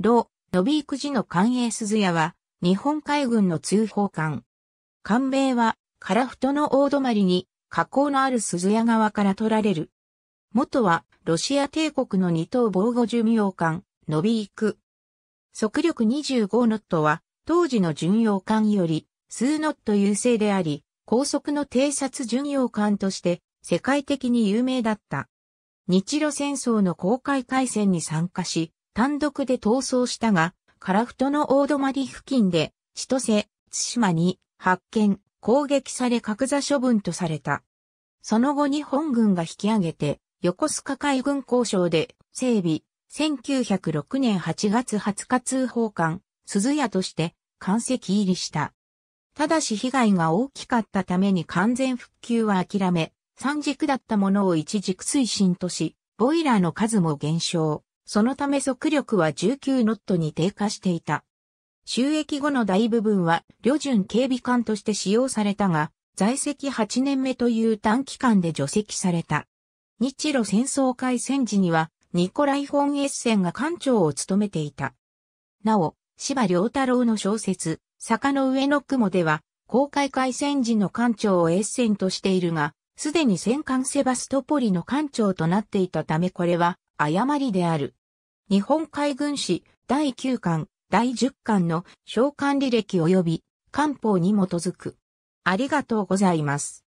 ロ・ノビーク時の艦影鈴屋は、日本海軍の通報艦。艦名は、樺太の大泊に、河口のある鈴屋側から取られる。元は、ロシア帝国の二等防護巡洋艦、ノビーク。速力25ノットは、当時の巡洋艦より、数ノット優勢であり、高速の偵察巡洋艦として、世界的に有名だった。日露戦争の黄海海戦に参加し、単独で逃走したが、樺太の大泊付近で、千歳、対馬に発見、攻撃され格座処分とされた。その後日本軍が引き上げて、横須賀海軍工廠で整備、1906年8月20日通報艦、鈴屋として、艦籍入りした。ただし被害が大きかったために完全復旧は諦め、3軸だったものを1軸推進とし、ボイラーの数も減少。そのため速力は19ノットに低下していた。収益後の大部分は旅順警備艦として使用されたが、在籍8年目という短期間で除籍された。日露戦争開戦時には、ニコライ・フォン・エッセンが艦長を務めていた。なお、柴良太郎の小説、坂の上の雲では、黄海海戦時の艦長をエッセンとしているが、すでに戦艦セバストポリの艦長となっていたためこれは、誤りである。日本海軍史第9巻、第10巻の商艦履歴及び官報に基づく。ありがとうございます。